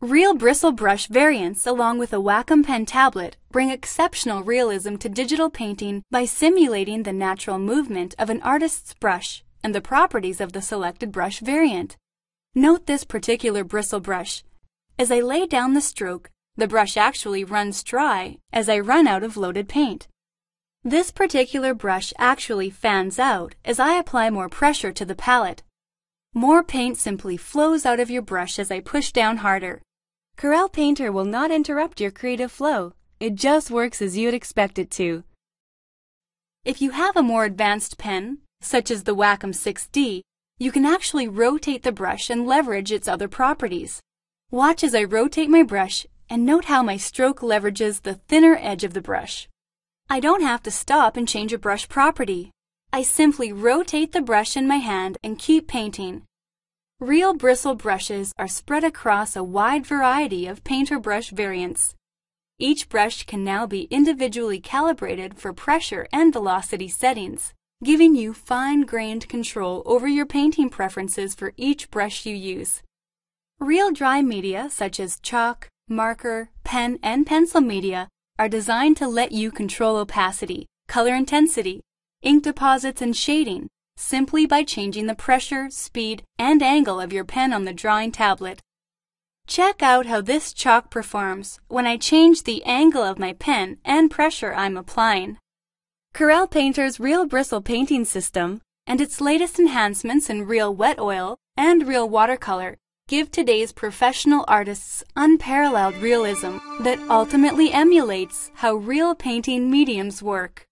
RealBristle brush variants along with a Wacom pen tablet bring exceptional realism to digital painting by simulating the natural movement of an artist's brush and the properties of the selected brush variant. Note this particular bristle brush. As I lay down the stroke, the brush actually runs dry as I run out of loaded paint. This particular brush actually fans out as I apply more pressure to the palette. More paint simply flows out of your brush as I push down harder. Corel Painter will not interrupt your creative flow. It just works as you'd expect it to. If you have a more advanced pen, such as the Wacom 6D, you can actually rotate the brush and leverage its other properties. Watch as I rotate my brush and note how my stroke leverages the thinner edge of the brush. I don't have to stop and change a brush property. I simply rotate the brush in my hand and keep painting. RealBristle brushes are spread across a wide variety of painter brush variants. Each brush can now be individually calibrated for pressure and velocity settings, giving you fine-grained control over your painting preferences for each brush you use. Real dry media such as chalk, marker, pen, and pencil media are designed to let you control opacity, color intensity, ink deposits, and shading, simply by changing the pressure, speed, and angle of your pen on the drawing tablet. Check out how this chalk performs when I change the angle of my pen and pressure I'm applying. Corel Painter's RealBristle painting system and its latest enhancements in Real Wet Oil and Real Watercolor give today's professional artists unparalleled realism that ultimately emulates how real painting mediums work.